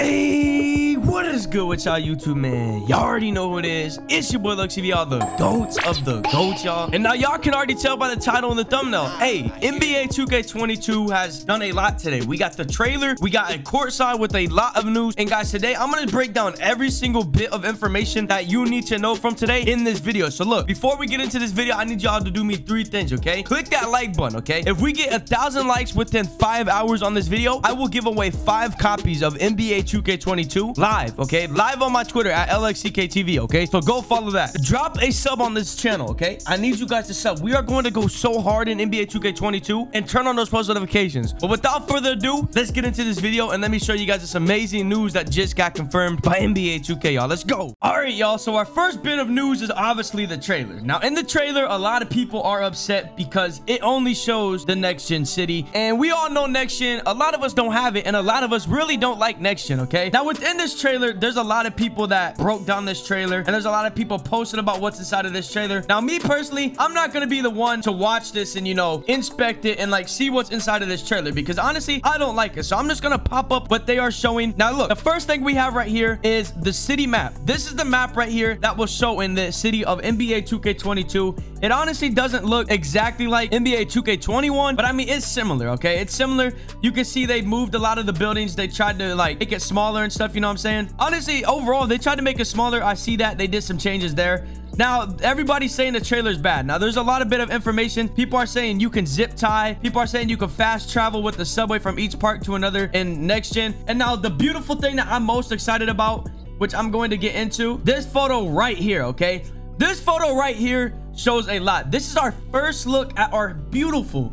Hey, what is good with y'all YouTube, man? Y'all already know who it is. It's your boy LxckTV, y'all, the GOATs of the GOATs, y'all. And now y'all can already tell by the title and the thumbnail. Hey, NBA 2K22 has done a lot today. We got the trailer, we got a courtside with a lot of news. And guys, today I'm gonna break down every single bit of information that you need to know from today in this video. So look, before we get into this video, I need y'all to do me three things, okay? Click that like button, okay? If we get 1,000 likes within 5 hours on this video, I will give away 5 copies of NBA 2K22 live, okay? Live on my Twitter at LxckTV, okay? So go follow that. Drop a sub on this channel, okay? I need you guys to sub. We are going to go so hard in NBA 2K22 and turn on those post notifications. But without further ado, let's get into this video and let me show you guys this amazing news that just got confirmed by NBA 2K, y'all. Let's go. All right, y'all. So our first bit of news is obviously the trailer. Now, in the trailer, a lot of people are upset because it only shows the next gen city. And we all know next gen. A lot of us don't have it, and a lot of us really don't like next gen, okay? Now, within this trailer, there's a lot of people that broke down this trailer, and there's a lot of people posting about what's inside of this trailer. Now, me personally, I'm not gonna be the one to watch this and, you know, inspect it and, like, see what's inside of this trailer, because honestly, I don't like it. So I'm just gonna pop up what they are showing. Now, look, the first thing we have right here is the city map. This is the map right here that will show in the city of NBA 2K22. It honestly doesn't look exactly like NBA 2K21, but I mean, it's similar, okay? It's similar. You can see they moved a lot of the buildings. They tried to, like, make it smaller and stuff, you know what I'm saying? Honestly, overall, they tried to make it smaller. I see that they did some changes there. Now, everybody's saying the trailer's bad. Now, there's a lot of bit of information. People are saying you can zip tie. People are saying you can fast travel with the subway from each park to another in next gen. And now, the beautiful thing that I'm most excited about, which I'm going to get into, this photo right here, okay? This photo right here shows a lot. This is our first look at our beautiful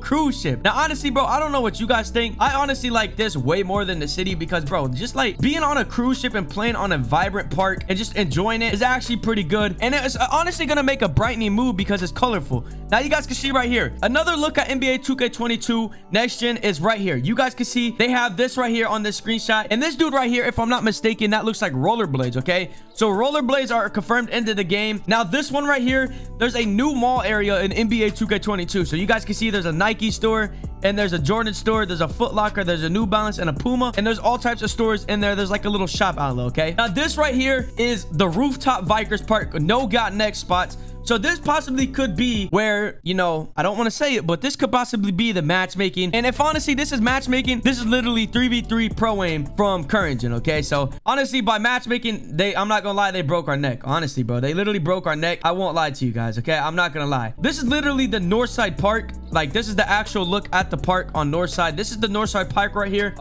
cruise ship. Now, honestly, bro, I don't know what you guys think. I honestly like this way more than the city because, bro, just like being on a cruise ship and playing on a vibrant park and just enjoying it is actually pretty good. And it's honestly gonna make a brightening mood because it's colorful. Now, you guys can see right here, another look at NBA 2K22 next gen is right here. You guys can see they have this right here on this screenshot, and this dude right here, if I'm not mistaken, that looks like rollerblades, okay? So rollerblades are confirmed into the game. Now, this one right here, there's a new mall area in NBA 2K22. So you guys can see there's a Nike store, and there's a Jordan store, there's a Foot Locker, there's a New Balance, and a Puma, and there's all types of stores in there. There's like a little shop outlet, okay? Now, this right here is the rooftop Vikers Park, no got next spots. So this possibly could be where, you know, I don't want to say it, but this could possibly be the matchmaking. And if honestly this is matchmaking, this is literally 3v3 pro-aim from current gen, okay? So honestly, by matchmaking, I'm not gonna lie, they broke our neck. Honestly, bro, they literally broke our neck. I won't lie to you guys, okay? I'm not gonna lie. This is literally the Northside Park. Like, this is the actual look at the park on Northside. This is the Northside Park right here.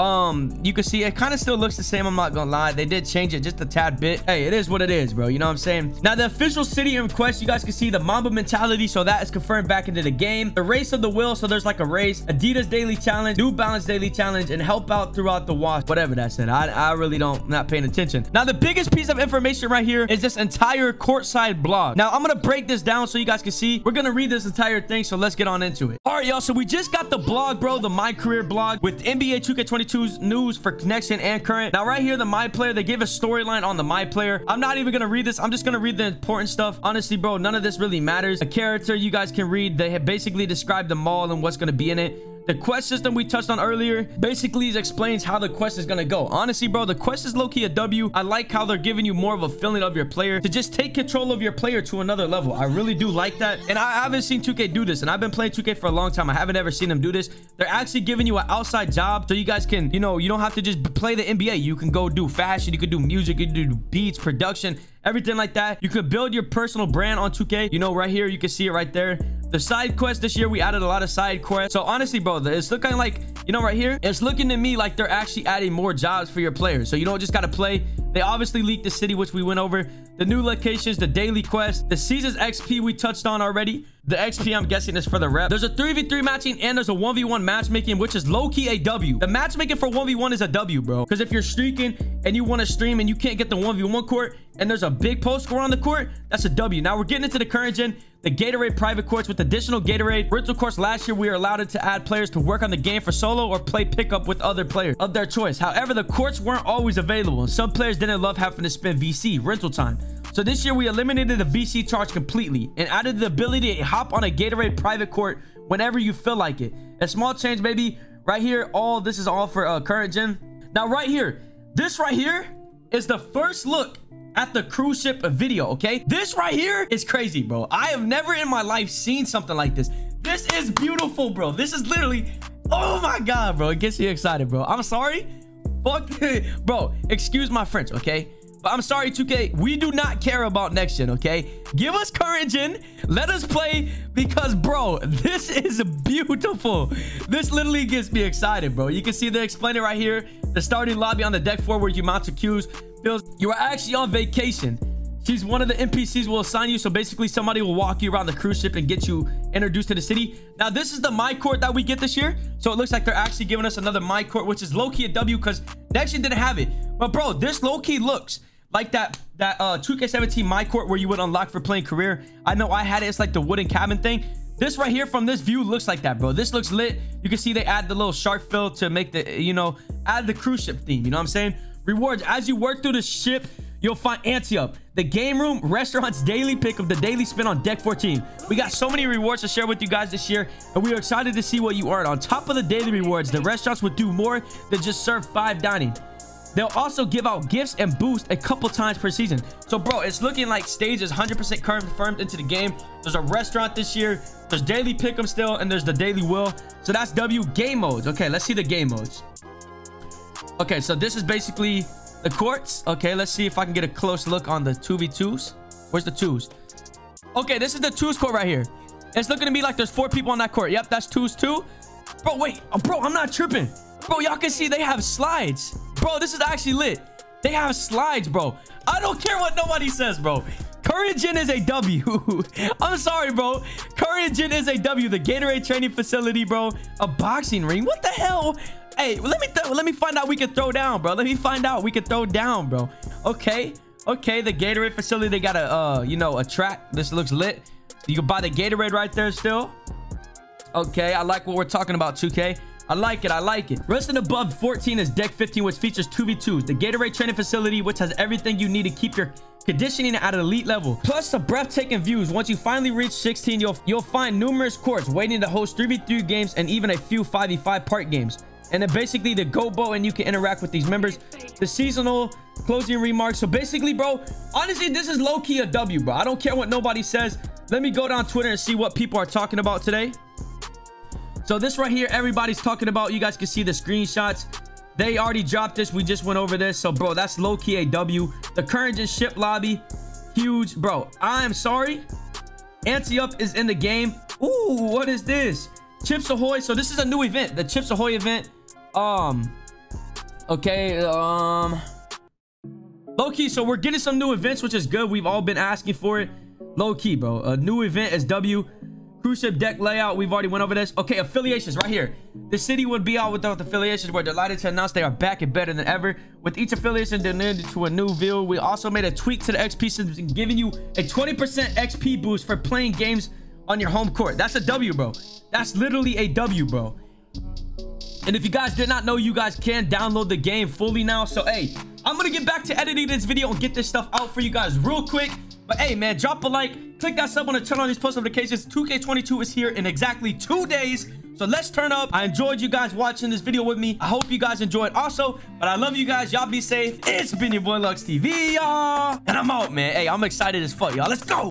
You can see it kind of still looks the same. I'm not gonna lie. They did change it just a tad bit. Hey, it is what it is, bro. You know what I'm saying? Now, the official city in quest, you guys can see the Mamba mentality. So that is confirmed back into the game. The race of the will. So there's like a race. Adidas daily challenge. New Balance daily challenge. And help out throughout the wash. Whatever that said. I really don't. Not paying attention. Now, the biggest piece of information right here is this entire courtside blog. Now, I'm gonna break this down so you guys can see. We're gonna read this entire thing. So let's get on into it. All right, y'all. So we just got the blog, bro, the My Career blog with NBA 2K22's news for connection and current. Now, right here, the My Player, they give a storyline on the My Player. I'm not even gonna read this. I'm just gonna read the important stuff. Honestly, bro, none of this really matters. A character you guys can read. They have basically described the mall and what's gonna be in it. The quest system we touched on earlier basically explains how the quest is gonna go. Honestly, bro, the quest is low-key a W. I like how they're giving you more of a feeling of your player to just take control of your player to another level. I really do like that. And I haven't seen 2K do this, and I've been playing 2K for a long time. I haven't ever seen them do this. They're actually giving you an outside job so you guys can, you know, you don't have to just play the NBA. You can go do fashion, you can do music, you can do beats, production, everything like that. You could build your personal brand on 2K. You know, right here, you can see it right there. The side quest this year, we added a lot of side quests. So honestly, bro, it's looking like, you know, right here, it's looking to me like they're actually adding more jobs for your players. So you don't just got to play. They obviously leaked the city, which we went over. The new locations, the daily quest, the season's XP we touched on already. The XP, I'm guessing, is for the rep. There's a 3v3 matching, and there's a 1v1 matchmaking, which is low-key a W. The matchmaking for 1v1 is a W, bro. Because if you're streaking and you want to stream and you can't get the 1v1 court, and there's a big post score on the court, that's a W. Now, we're getting into the current gen, the Gatorade private courts with additional Gatorade. Rental courts last year, we are allowed to add players to work on the game for solo or play pickup with other players of their choice. However, the courts weren't always available, and some players didn't love having to spend VC, rental time. So this year, we eliminated the VC charge completely and added the ability to hop on a Gatorade private court whenever you feel like it. A small change, baby. Right here, all this is all for current gen. Now right here, this right here is the first look at the cruise ship video. Okay, this right here is crazy, bro. I have never in my life seen something like this. This is beautiful, bro. This is literally, oh my god, bro, it gets you excited, bro. I'm sorry, fuck it, bro, excuse my French, okay, but I'm sorry 2K, we do not care about next gen, okay? Give us current gen, let us play, because bro, this is beautiful. This literally gets me excited, bro. You can see they explain it right here, the starting lobby on the deck 4 where you mount your cues. You are actually on vacation. She's one of the NPCs will assign you. So basically somebody will walk you around the cruise ship and get you introduced to the city. Now this is the my court that we get this year, so it looks like they're actually giving us another my court, which is low-key a W because next gen didn't have it. But bro, this low-key looks like that 2K17 my court where you would unlock for playing career. I know I had it. It's like the wooden cabin thing. This right here from this view looks like that, bro. This looks lit. You can see they add the little shark fill to make the, you know, add the cruise ship theme, you know what I'm saying? Rewards: as you work through the ship, you'll find Anti Up, the game room, restaurants, daily pick of the daily spin on deck 14. We got so many rewards to share with you guys this year, and we are excited to see what you earn. On top of the daily rewards, the restaurants would do more than just serve 5 dining. They'll also give out gifts and boost a couple times per season. So bro, it's looking like stage is 100% confirmed into the game. There's a restaurant this year, there's daily pick'em still, and there's the daily will. So that's W. Game modes. Okay, let's see the game modes. Okay, so this is basically the courts. Okay, let's see if I can get a close look on the 2v2s. Where's the 2s? Okay, this is the 2s court right here. It's looking to me like there's 4 people on that court. Yep, that's 2s too. Bro, wait. Bro, I'm not tripping. Bro, y'all can see they have slides. Bro, this is actually lit. They have slides, bro. I don't care what nobody says, bro. Current gen is a W. I'm sorry, bro. Current gen is a W. The Gatorade training facility, bro. A boxing ring. What the hell? Hey, let me find out we can throw down, bro. Let me find out we can throw down, bro. Okay, okay. The Gatorade facility, they got a you know, a track. This looks lit. You can buy the Gatorade right there still. Okay, I like what we're talking about, 2K. I like it. I like it. Resting above 14 is deck 15, which features 2v2s. The Gatorade training facility, which has everything you need to keep your conditioning at an elite level, plus the breathtaking views. Once you finally reach 16, you'll find numerous courts waiting to host 3v3 games and even a few 5v5 part games. And then basically the go bow, and you can interact with these members. The seasonal closing remarks. So basically, bro, honestly, this is low-key a W, bro. I don't care what nobody says. Let me go down Twitter and see what people are talking about today. So this right here, everybody's talking about. You guys can see the screenshots. They already dropped this. We just went over this. So, bro, that's low-key a W. The current gen ship lobby, huge. Bro, I'm sorry. Anti Up is in the game. Ooh, what is this? Chips Ahoy. So this is a new event, the Chips Ahoy event. Low-key, so we're getting some new events, which is good. We've all been asking for it. Low-key, bro, a new event is W. Cruise ship deck layout, we've already went over this. Okay, affiliations right here. The city would be out without affiliations. We're delighted to announce they are back and better than ever. With each affiliation donated to a new view, we also made a tweak to the XP system, giving you a 20% XP boost for playing games on your home court. That's a W, bro. That's literally a W, bro. And if you guys did not know, you guys can download the game fully now. So, hey, I'm going to get back to editing this video and get this stuff out for you guys real quick. But, hey, man, drop a like. Click that sub button and turn on these post notifications. 2K22 is here in exactly 2 days. So, let's turn up. I enjoyed you guys watching this video with me. I hope you guys enjoyed also. But I love you guys. Y'all be safe. It's been your boy LxckTV, y'all. And I'm out, man. Hey, I'm excited as fuck, y'all. Let's go.